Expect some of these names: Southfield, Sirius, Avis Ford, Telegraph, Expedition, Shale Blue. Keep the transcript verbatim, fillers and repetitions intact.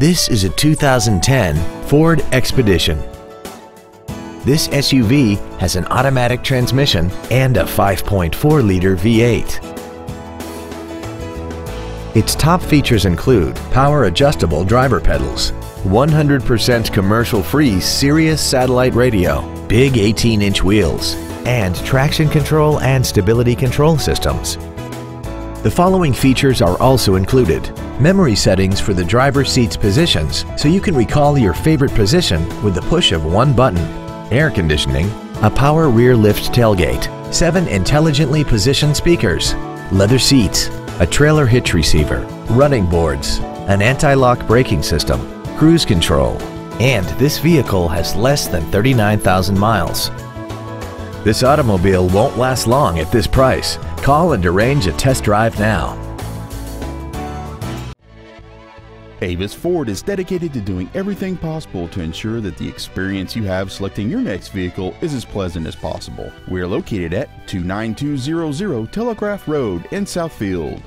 This is a two thousand ten Ford Expedition. This S U V has an automatic transmission and a five point four liter V eight. Its top features include power adjustable driver pedals, one hundred percent commercial-free Sirius satellite radio, big eighteen inch wheels, and traction control and stability control systems. The following features are also included: memory settings for the driver's seat's positions, so you can recall your favorite position with the push of one button, air conditioning, a power rear lift tailgate, seven intelligently positioned speakers, leather seats, a trailer hitch receiver, running boards, an anti-lock braking system, cruise control, and this vehicle has less than thirty-nine thousand miles. This automobile won't last long at this price. Call and arrange a test drive now. Avis Ford is dedicated to doing everything possible to ensure that the experience you have selecting your next vehicle is as pleasant as possible. We are located at two nine two zero zero Telegraph Road in Southfield.